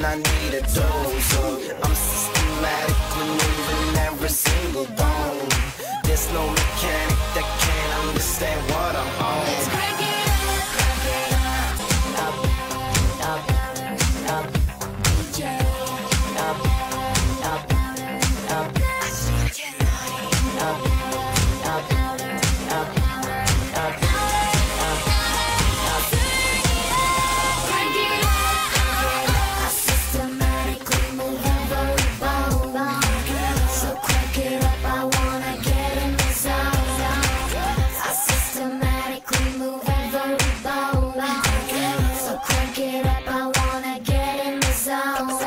and I need a dose of. I'm systematic maneuvering every single bone. There's no mechanic that can't understand what I'm on. Let's crank it up, crank it up, up, up, up, yeah. Up, up, up, I just can't lie. Up, up, up. Crank it up, I wanna get in the zone.